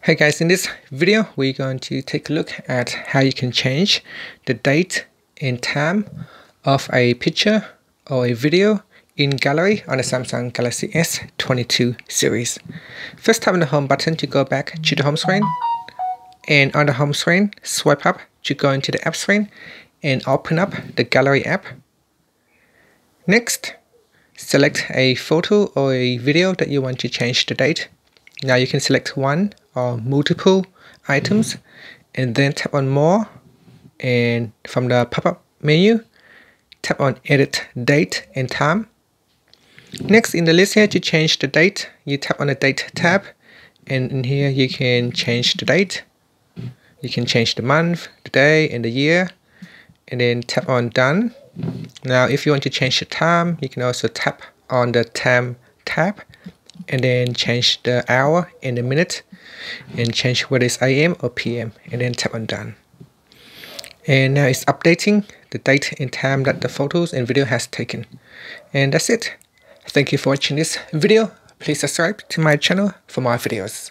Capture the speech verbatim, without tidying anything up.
Hey guys, in this video we're going to take a look at how you can change the date and time of a picture or a video in gallery on the Samsung Galaxy S twenty-two series. First, tap on the home button to go back to the home screen, and on the home screen swipe up to go into the app screen and open up the gallery app. Next, select a photo or a video that you want to change the date. Now you can select one or multiple items and then tap on more, and from the pop-up menu tap on edit date and time. Next, in the list here to change the date, you tap on the date tab, and in here you can change the date, you can change the month, the day and the year, and then tap on done. Now if you want to change the time, you can also tap on the time tab and then change the hour and the minute and change whether it's A M or P M, and then tap on done. And now it's updating the date and time that the photos and video has taken. And that's it. Thank you for watching this video. Please subscribe to my channel for more videos.